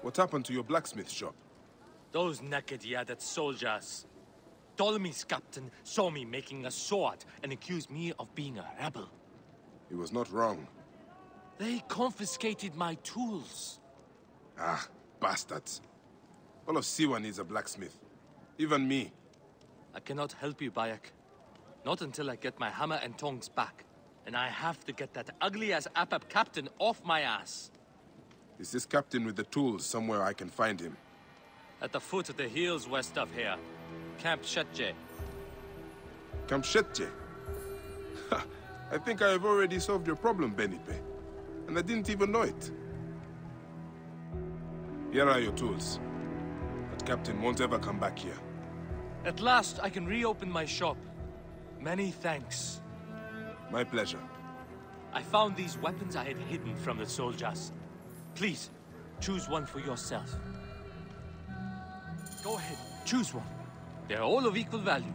What happened to your blacksmith shop? Those naked-yaded soldiers. Ptolemy's captain saw me making a sword and accused me of being a rebel. He was not wrong. They confiscated my tools. Ah, bastards. All of Siwa needs a blacksmith. Even me. I cannot help you, Bayek. Not until I get my hammer and tongs back. And I have to get that ugly-ass Apap captain off my ass. Is this captain with the tools somewhere I can find him? At the foot of the hills west of here. Camp Shetje. Camp Shetje? I think I have already solved your problem, Benipe. And I didn't even know it. Here are your tools. That captain won't ever come back here. At last, I can reopen my shop. Many thanks. My pleasure. I found these weapons I had hidden from the soldiers. Please, choose one for yourself. Go ahead, choose one. They're all of equal value.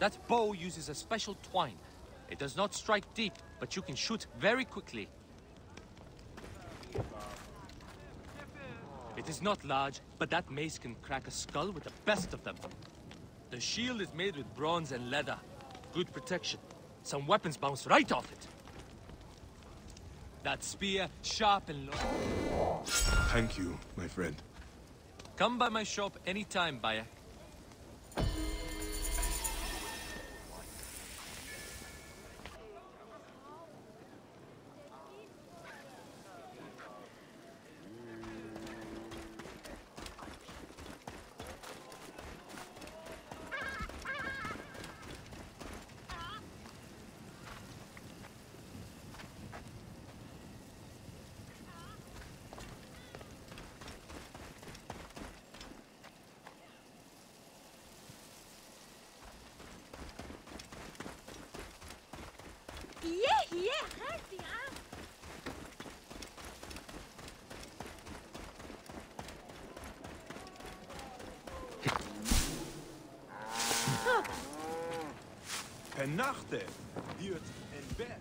That bow uses a special twine. It does not strike deep, but you can shoot very quickly. It is not large, but that mace can crack a skull with the best of them. The shield is made with bronze and leather. Good protection. Some weapons bounce right off it. That spear, sharp and long. Thank you, my friend. Come by my shop anytime, Bayek. Nachte wird in Bett.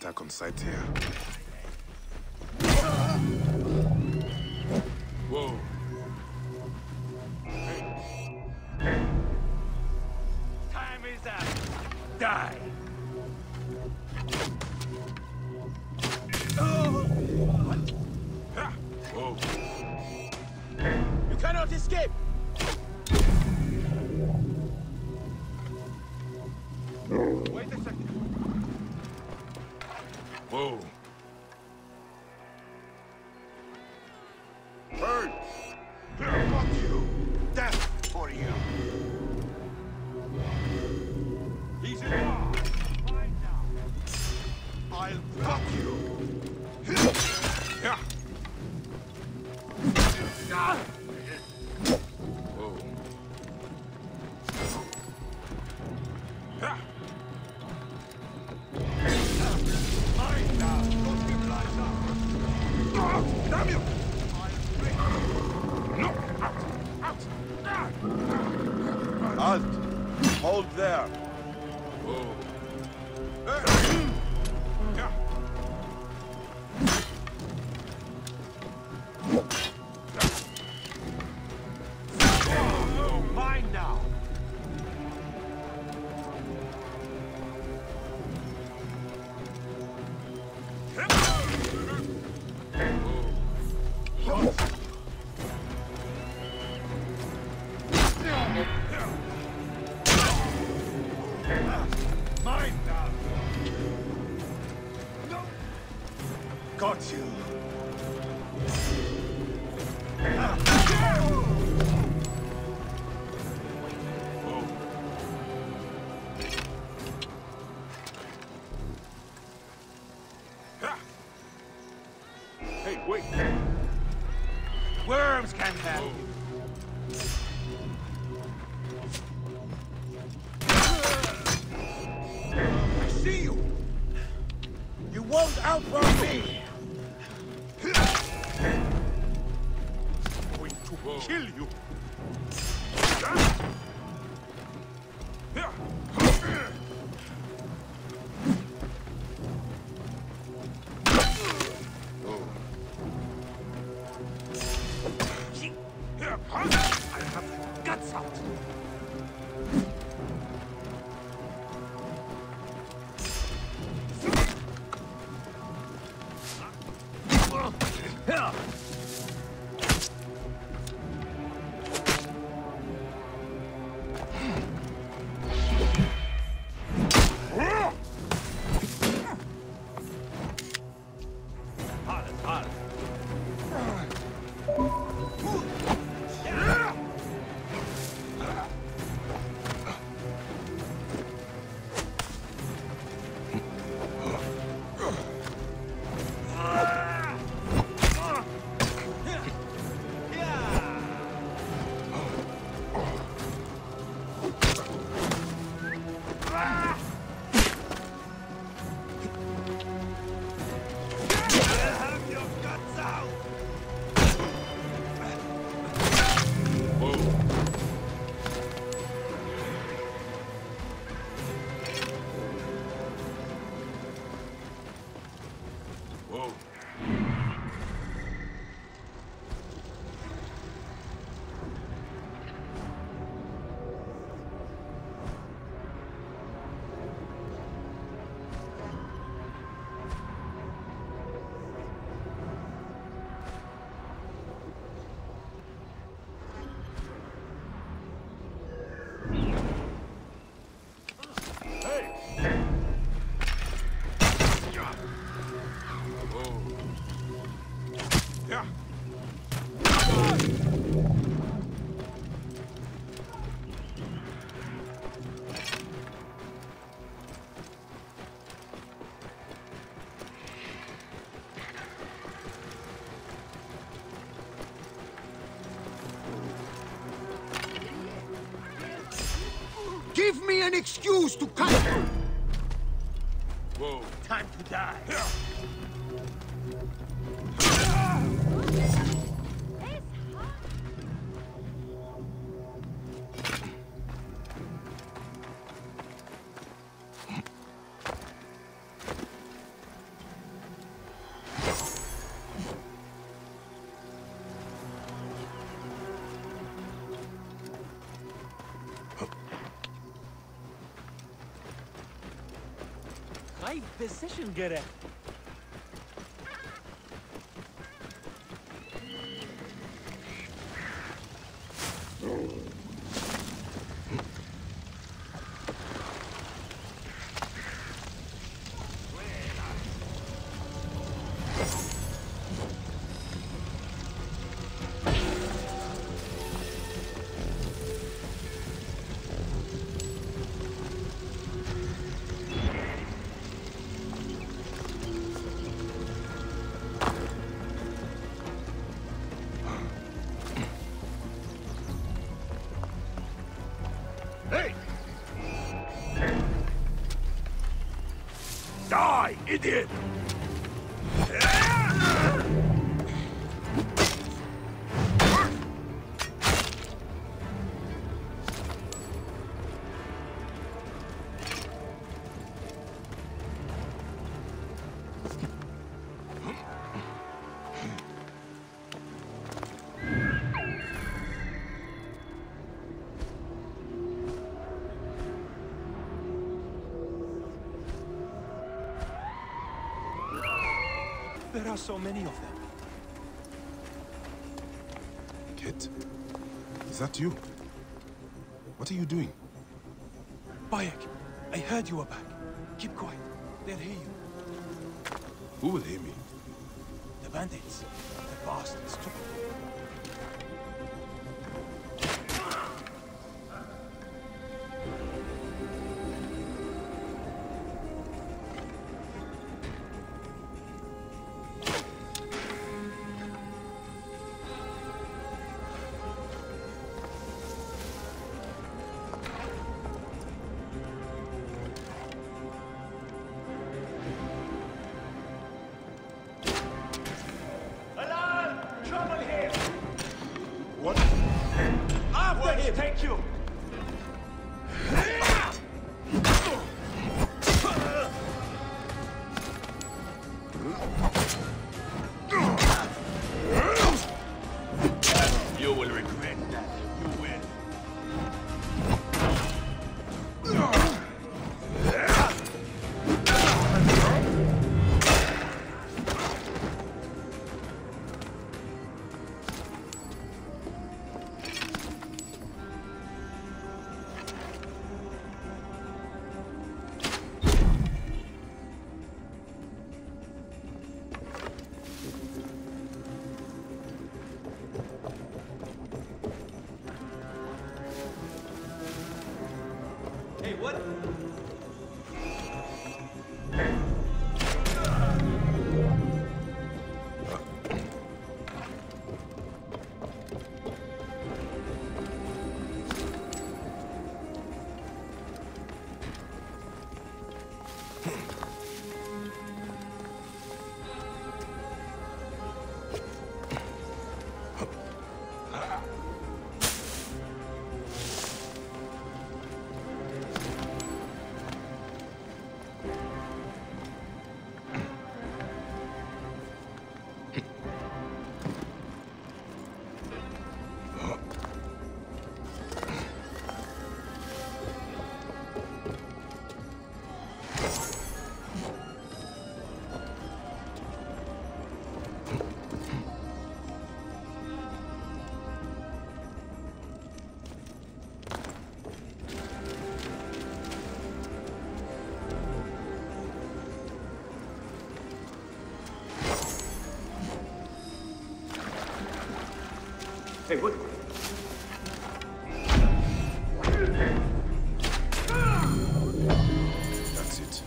Alter kommt seither. Wow. Time is up. Die. Oh. You cannot escape. Wait a second. Whoa. Bird. Fuck you. Death for you. He's in law. Find out. I'll fuck you. Yeah. Ah! Give me an excuse to cut you! Whoa. Time to die. decision gerecht. Idiot! There are so many of them. Kit, is that you? What are you doing? Bayek, I heard you were back. Keep quiet. They'll hear you. Who will hear me? The bandits. The bastards took it. Hey, what? That's it.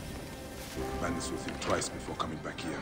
Man is with him twice before coming back here.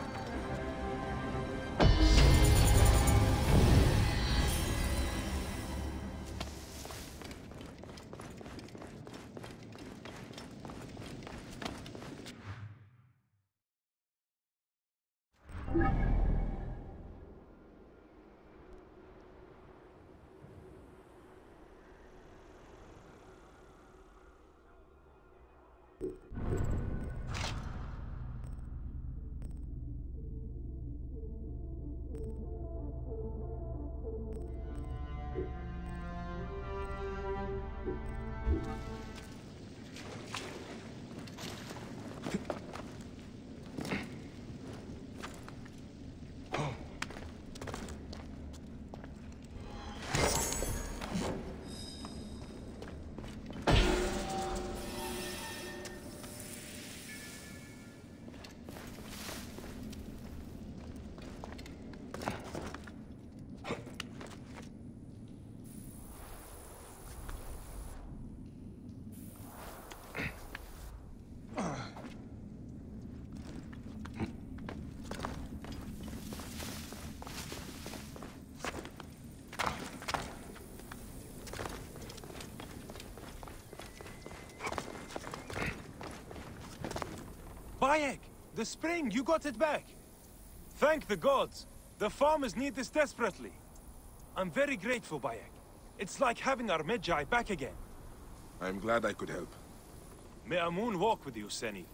Bayek! The spring, you got it back! Thank the gods! The farmers need this desperately! I'm very grateful, Bayek. It's like having our Medjay back again. I'm glad I could help. May Amun walk with you, Seni.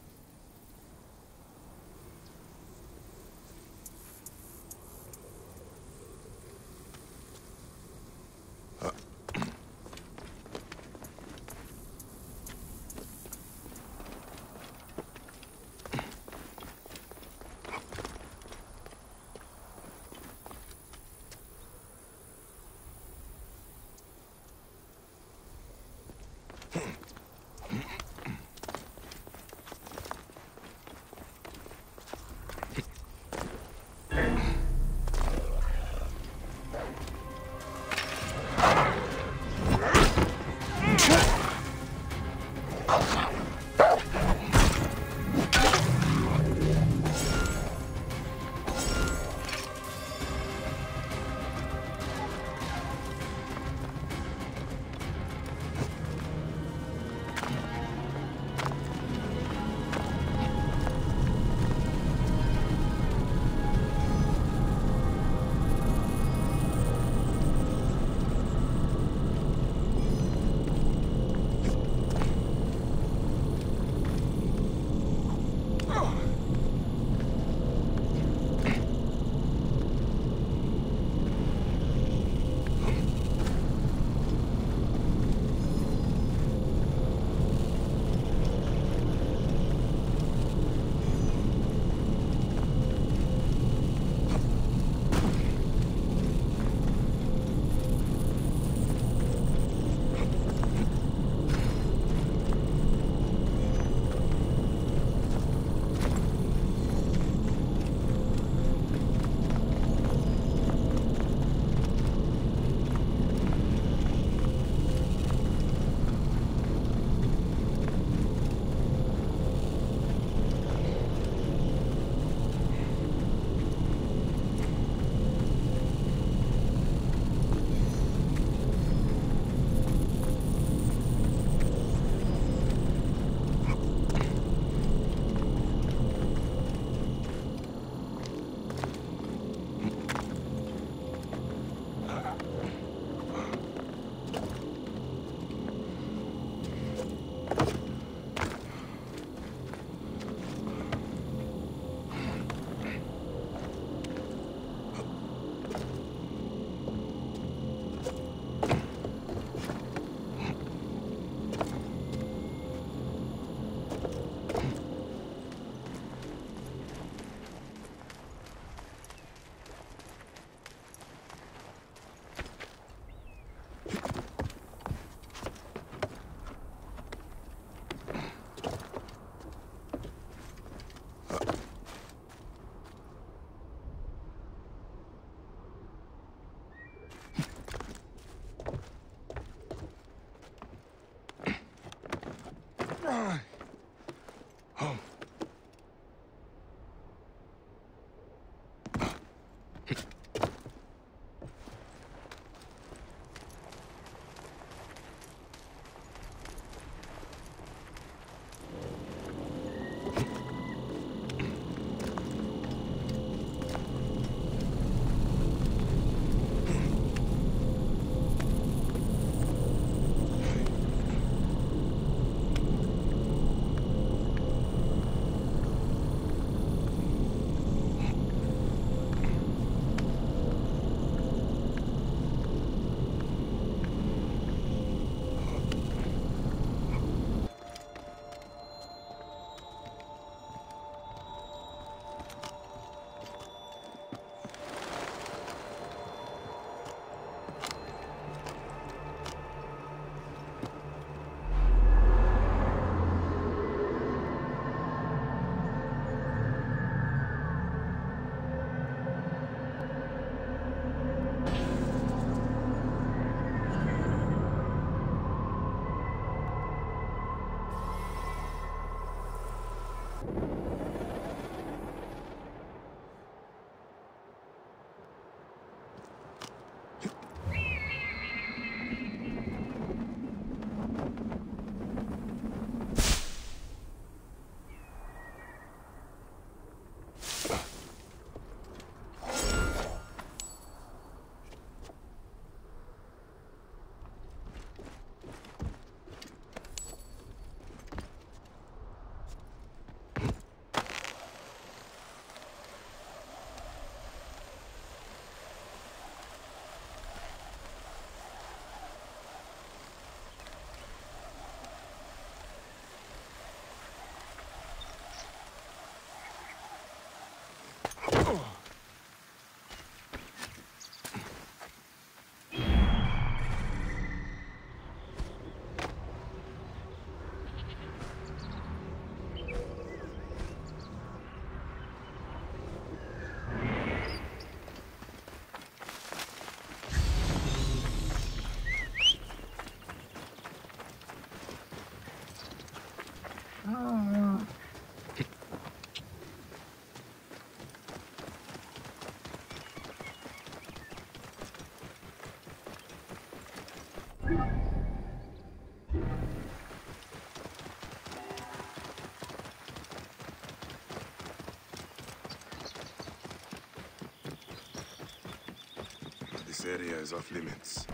This area is off limits.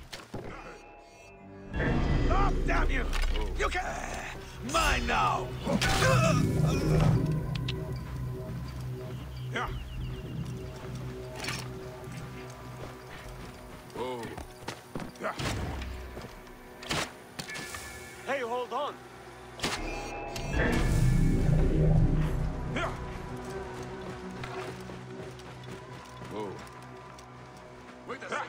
Oh, damn you! Oh. You can... mine now! Yeah. Oh. Yeah. Hey, hold on! Yeah. Oh. Wait a second!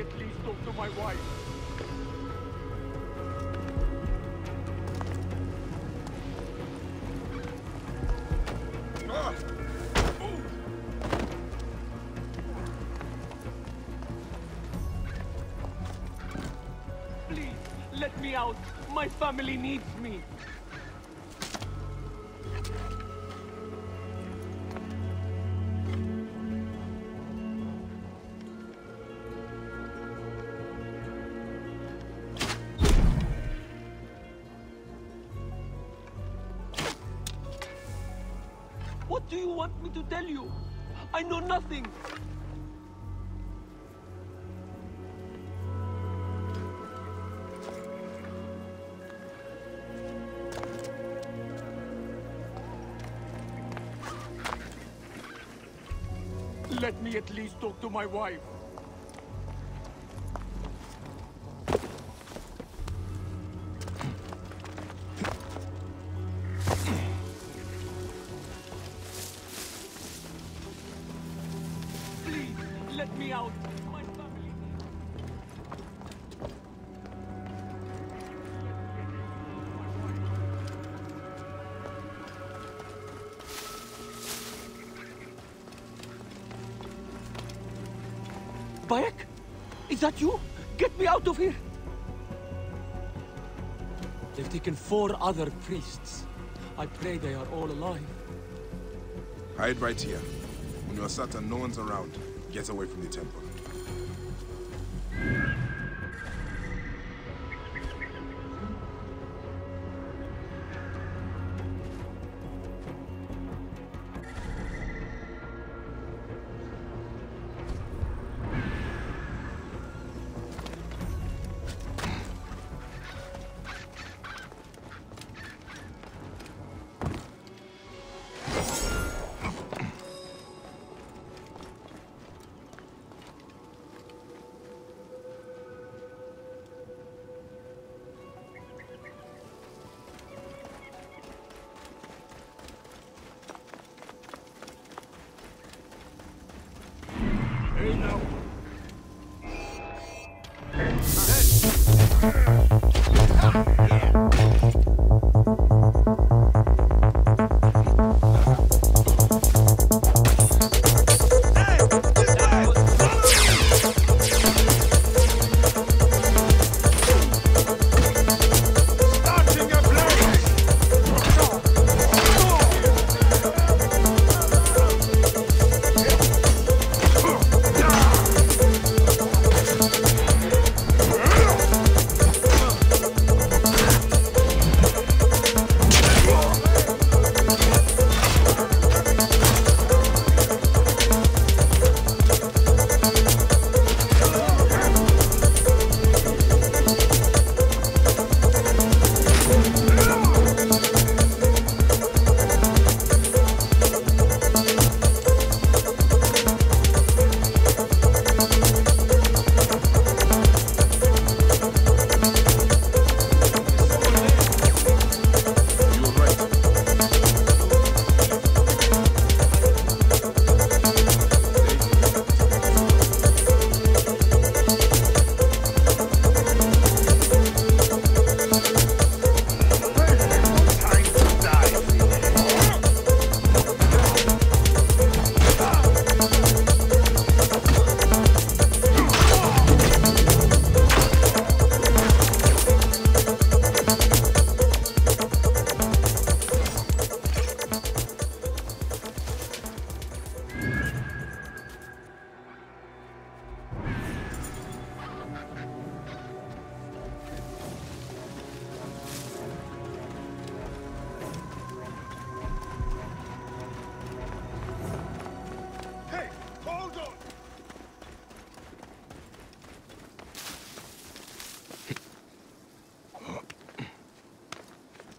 immediately please talk to my wife. Please, let me out. My family needs me. What do you want me to tell you? I know nothing. Let me at least talk to my wife. Bayek? Is that you? Get me out of here! They've taken 4 other priests. I pray they are all alive. Hide right here. When you are certain no one's around, get away from the temple.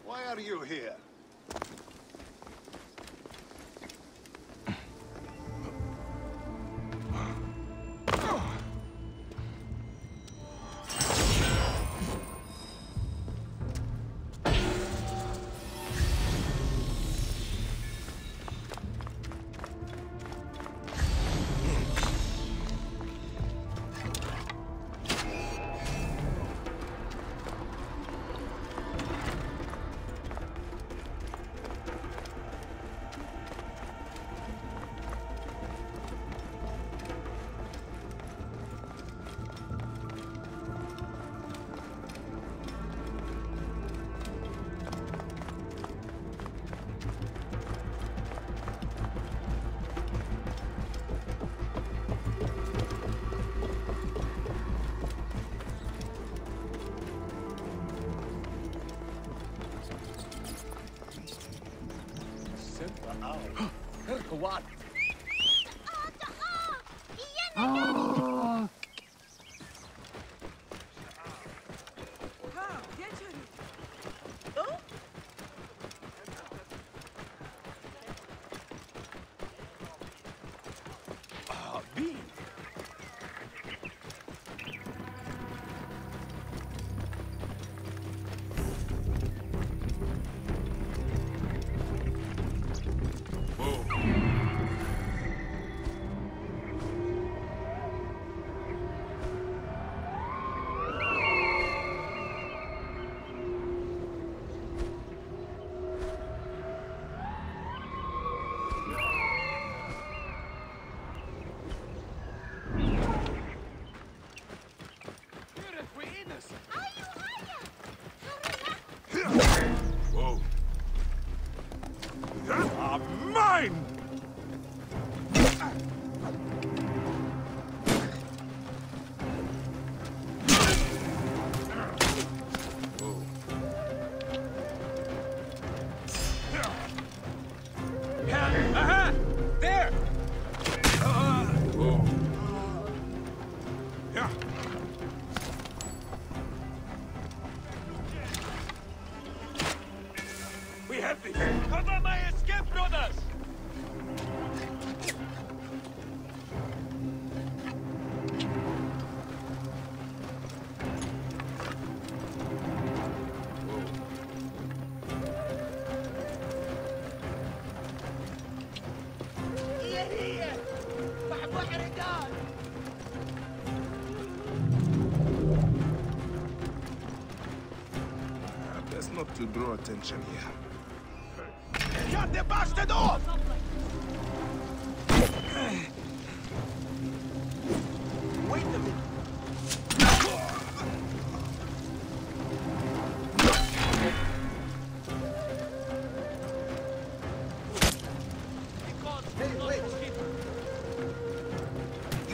Why are you here? Oh. To draw attention here. Shut the bastard off! Wait a minute. Wait.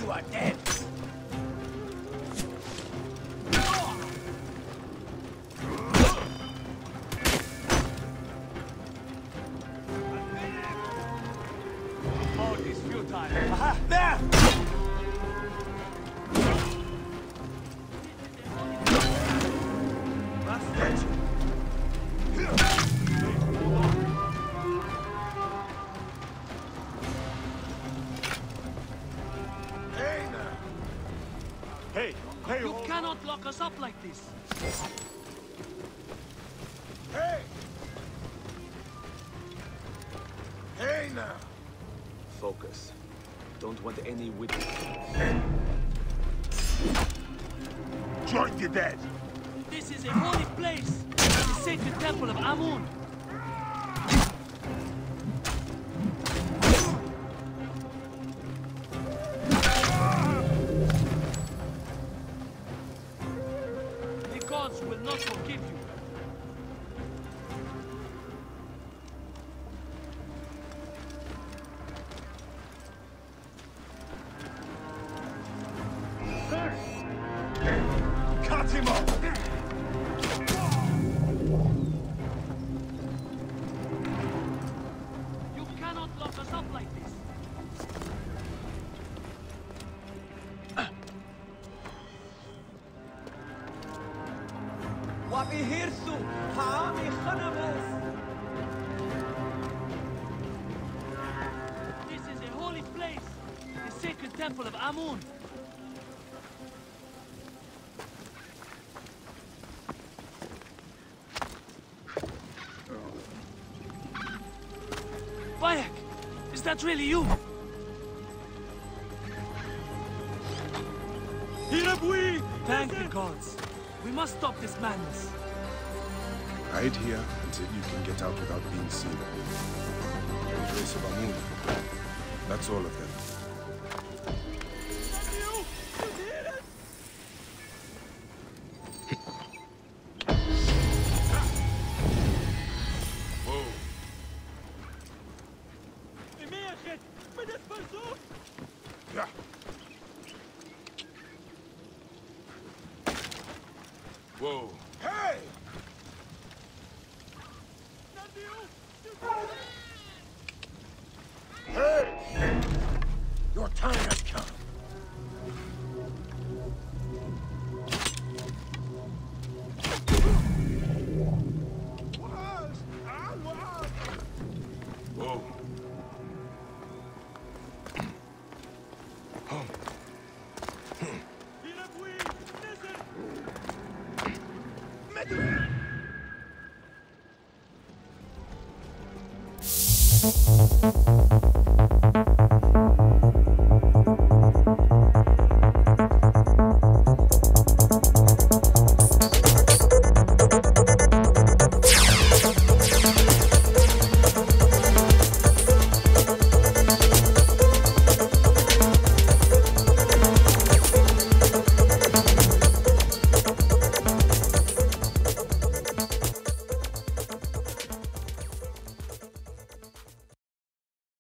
You are dead. Us up like this. Hey! Hey now! Focus. Don't want any witness. Hey. Join the dead! This is a holy place! The sacred temple of Amun! Temple of Amun. Bayek, is that really you? Thank the gods. We must stop this madness. Hide here until you can get out without being seen. The grace of Amun. That's all of them.